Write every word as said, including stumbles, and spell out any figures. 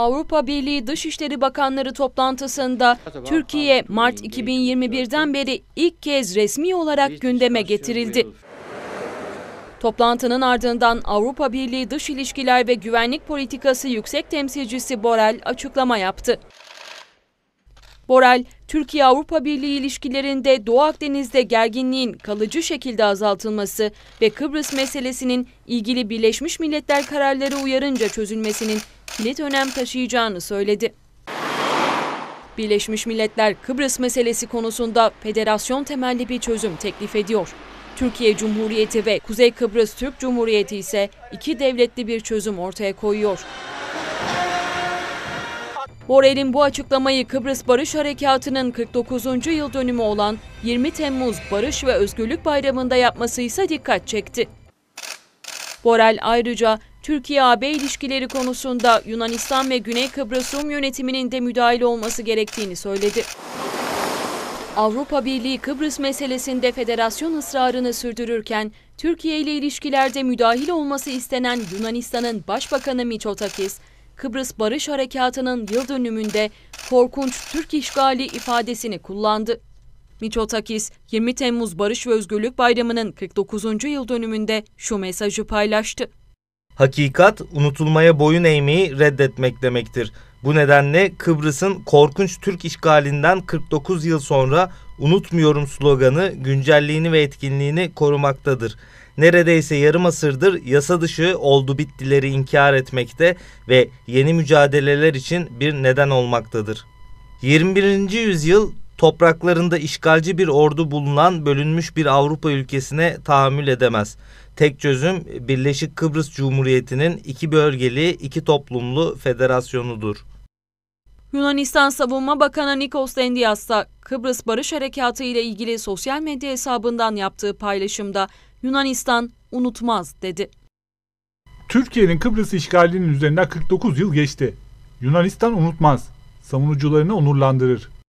Avrupa Birliği Dışişleri Bakanları toplantısında Türkiye Mart iki bin yirmi bir'den beri ilk kez resmi olarak gündeme getirildi. Toplantının ardından Avrupa Birliği Dış İlişkiler ve Güvenlik Politikası Yüksek Temsilcisi Borrell açıklama yaptı. Borrell, Türkiye-Avrupa Birliği ilişkilerinde Doğu Akdeniz'de gerginliğin kalıcı şekilde azaltılması ve Kıbrıs meselesinin ilgili Birleşmiş Milletler kararları uyarınca çözülmesinin kilit önem taşıyacağını söyledi. Birleşmiş Milletler Kıbrıs meselesi konusunda federasyon temelli bir çözüm teklif ediyor. Türkiye Cumhuriyeti ve Kuzey Kıbrıs Türk Cumhuriyeti ise iki devletli bir çözüm ortaya koyuyor. Borrell'in bu açıklamayı Kıbrıs Barış Harekatı'nın kırk dokuzuncu yıl dönümü olan yirmi Temmuz Barış ve Özgürlük Bayramı'nda yapması ise dikkat çekti. Borrell ayrıca Türkiye-A B ilişkileri konusunda Yunanistan ve Güney Kıbrıs Rum yönetiminin de müdahil olması gerektiğini söyledi. Avrupa Birliği Kıbrıs meselesinde federasyon ısrarını sürdürürken, Türkiye ile ilişkilerde müdahil olması istenen Yunanistan'ın Başbakanı Mitsotakis, Kıbrıs Barış Harekatı'nın yıl dönümünde korkunç Türk işgali ifadesini kullandı. Mitsotakis, yirmi Temmuz Barış ve Özgürlük Bayramı'nın kırk dokuzuncu yıl dönümünde şu mesajı paylaştı. Hakikat, unutulmaya boyun eğmeyi reddetmek demektir. Bu nedenle Kıbrıs'ın korkunç Türk işgalinden kırk dokuz yıl sonra unutmuyorum sloganı güncelliğini ve etkinliğini korumaktadır. Neredeyse yarım asırdır yasa dışı oldu bittileri inkar etmekte ve yeni mücadeleler için bir neden olmaktadır. yirmi birinci yüzyıl topraklarında işgalci bir ordu bulunan bölünmüş bir Avrupa ülkesine tahammül edemez. Tek çözüm Birleşik Kıbrıs Cumhuriyeti'nin iki bölgeli, iki toplumlu federasyonudur. Yunanistan Savunma Bakanı Nikos Dendias da Kıbrıs Barış Harekatı ile ilgili sosyal medya hesabından yaptığı paylaşımda Yunanistan unutmaz dedi. Türkiye'nin Kıbrıs işgalinin üzerinden kırk dokuz yıl geçti. Yunanistan unutmaz, savunucularını onurlandırır.